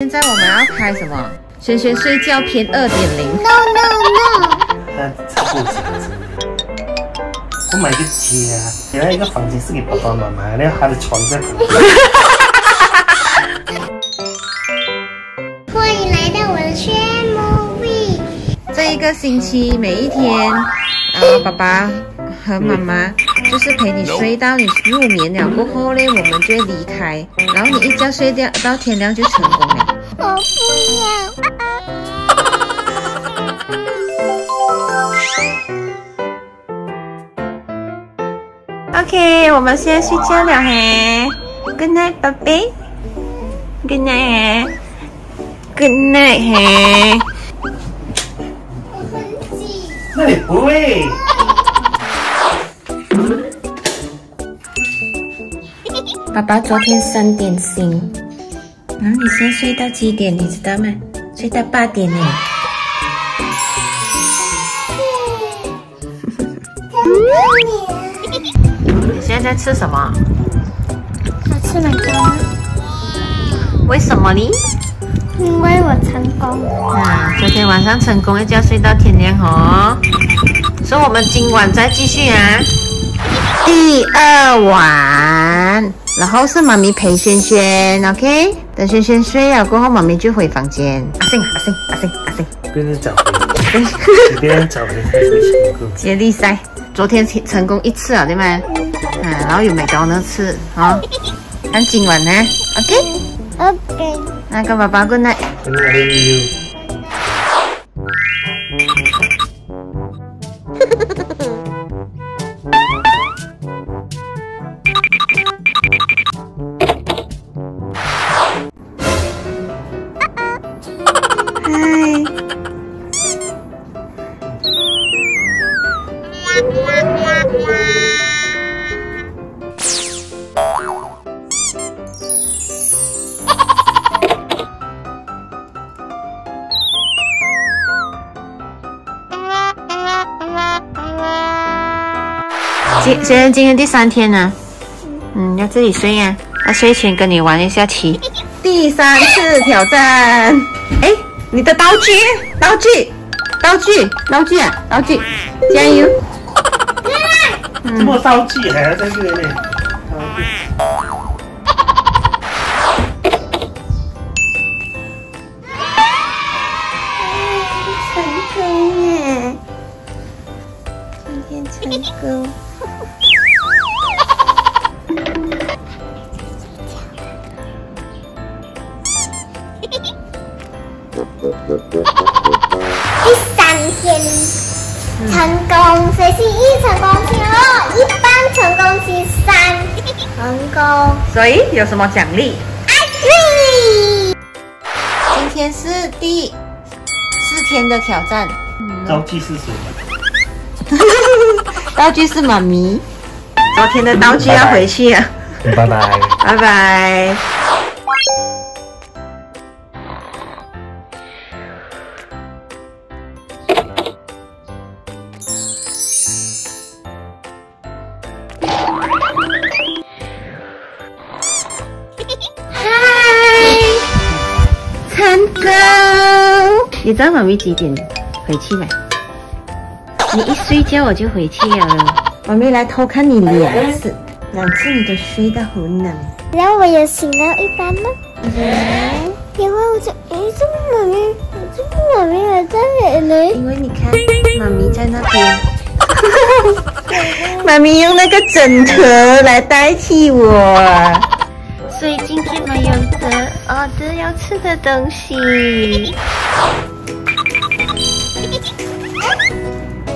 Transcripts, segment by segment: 现在我们要开什么？萱萱睡觉篇 2.0。No。他不想我买个家，原来一个房间是给爸爸妈妈，然后他的床在旁边。欢迎来到我的圈 movie。这一个星期每一天，爸爸和妈妈。就是陪你睡到你入眠了过后呢，我们就离开，然后你一觉睡掉到天亮就成功了。我不要。OK， 我们现在睡觉了嘿。Good night， 宝贝。Good night， 嘿。Good night， 嘿。我很挤。那你不会。爸爸昨天3点醒，然后你现在睡到几点？你知道吗？睡到8点呢。你现在在吃什么？我吃麦当劳。为什么呢？因为我成功了。昨天晚上成功一觉睡到天亮哦，所以我们今晚再继续啊。第2晚，然后是妈咪陪萱萱 ，OK。等萱萱睡了过后，妈咪就回房间。阿信，别人找你，别人找你，接力赛。昨天成功1次了，对吗？然后有麦当劳吃，好。看今晚呢 ，OK。那跟爸爸 good night。Good night。今天第3天呢，要自己睡啊。睡前跟你玩一下棋。第3次挑战。哎，你的道具，加油！这么道具还要在这里？成功。第3天成功，所以是1成功，1般成功是3成功。所以有什么奖励？今天是第4天的挑战。道具是什么？道具是妈咪。昨天的道具要回去了。拜拜。你知道妈咪几点回去吗？你一睡觉我就回去了。妈咪来偷看你2次，2次你都睡到很冷。然后我有醒到一半吗？然后我就，怎么妈咪还在那里？因为你看，妈咪在那边。妈咪用那个枕头来代替我。所以今天我有的这要吃的东西。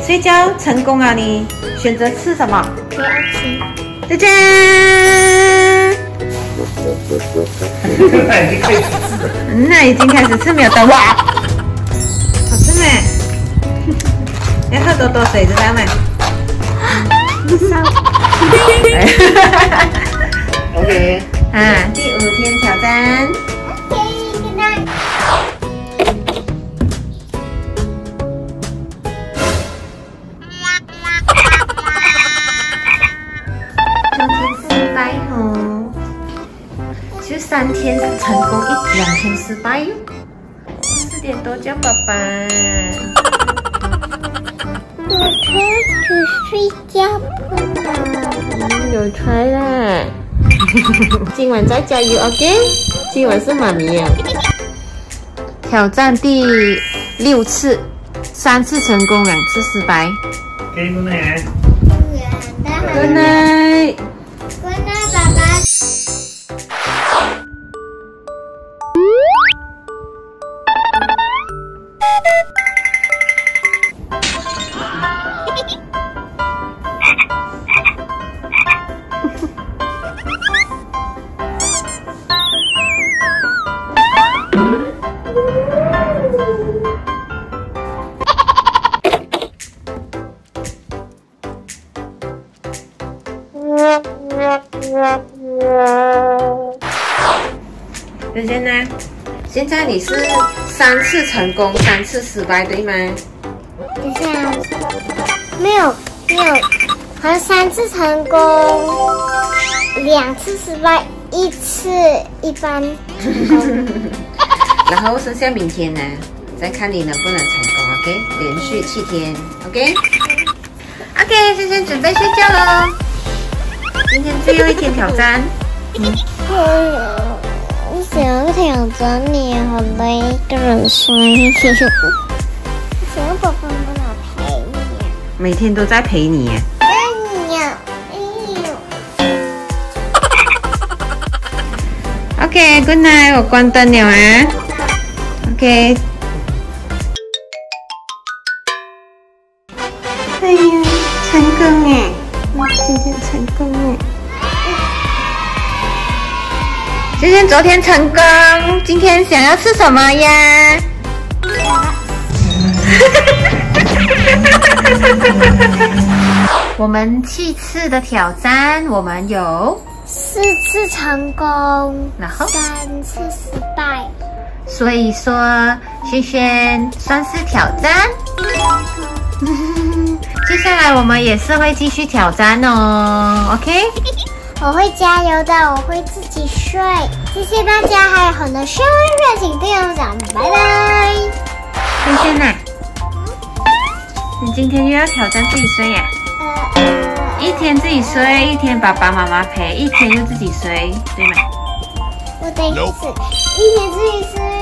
睡觉成功啊！你选择吃什么？不要吃。再见。那已经开始吃，没有等我。好吃没？要喝多多水，知道吗？OK。第5天挑战。OK， good night。就3天失成功一两天失败哟。4点多叫爸爸。我开始睡觉了。有才啦！今晚再加油 ，OK？ 今晚是妈咪呀。挑战第6次，3次成功，2次失败。给你们。Good night。Good night， 爸爸。 人家呢？现在你是3次成功，3次失败，对吗？等一下，没有，好像3次成功，2次失败，1次一般。然后剩下明天呢，再看你能不能成功 ，OK？ 连续7天 ，OK？OK， 萱萱准备睡觉喽。今天最后一天挑战。我想要挑战你，好累，一个人睡。我想要爸爸妈妈陪你，每天都在陪你。OK，Good night， 我关灯了啊。OK。哎呀，成功哎！我今天成功哎！ 萱萱昨天成功，今天想要吃什么呀？我们7次的挑战，我们有4次成功，然后3次失败。所以说，萱萱算是挑战。接下来我们也是会继续挑战哦 ，OK。 我会加油的，我会自己睡。谢谢大家，还有很多生日热情对我讲，拜拜。萱萱呐，你今天又要挑战自己睡呀、啊？1天自己睡，1天爸爸妈妈陪，1天又自己睡，对吗？我得一次，1天自己睡。